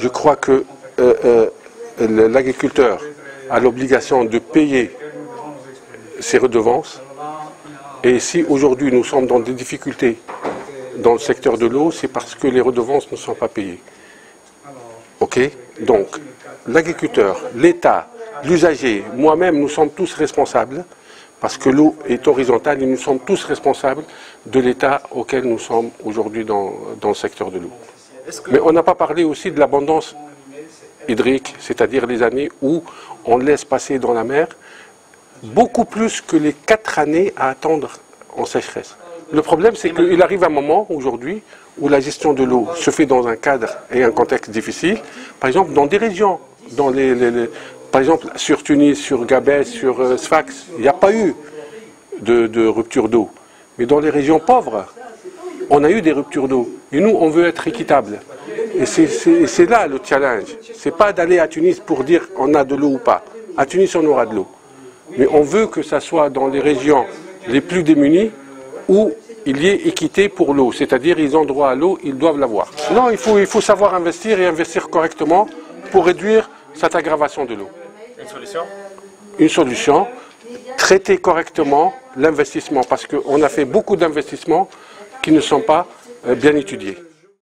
Je crois que l'agriculteur a l'obligation de payer ses redevances. Et si aujourd'hui nous sommes dans des difficultés dans le secteur de l'eau, c'est parce que les redevances ne sont pas payées. Ok? Donc, l'agriculteur, l'État, l'usager, moi-même, nous sommes tous responsables, parce que l'eau est horizontale et nous sommes tous responsables de l'état auquel nous sommes aujourd'hui dans le secteur de l'eau. Mais on n'a pas parlé aussi de l'abondance hydrique, c'est-à-dire les années où on laisse passer dans la mer beaucoup plus que les 4 années à attendre en sécheresse. Le problème, c'est qu'il arrive un moment aujourd'hui où la gestion de l'eau se fait dans un cadre et un contexte difficile, par exemple dans des régions, dans par exemple sur Tunis, sur Gabès, sur Sfax, il n'y a pas eu de rupture d'eau. Mais dans les régions pauvres, on a eu des ruptures d'eau. Et nous, on veut être équitable. Et c'est là le challenge. C'est pas d'aller à Tunis pour dire on a de l'eau ou pas. À Tunis, on aura de l'eau. Mais on veut que ça soit dans les régions les plus démunies où il y ait équité pour l'eau. C'est-à-dire, ils ont droit à l'eau, ils doivent l'avoir. Non, il faut savoir investir et investir correctement pour réduire cette aggravation de l'eau. Une solution ? Une solution, traiter correctement l'investissement, parce qu'on a fait beaucoup d'investissements qui ne sont pas bien étudiés.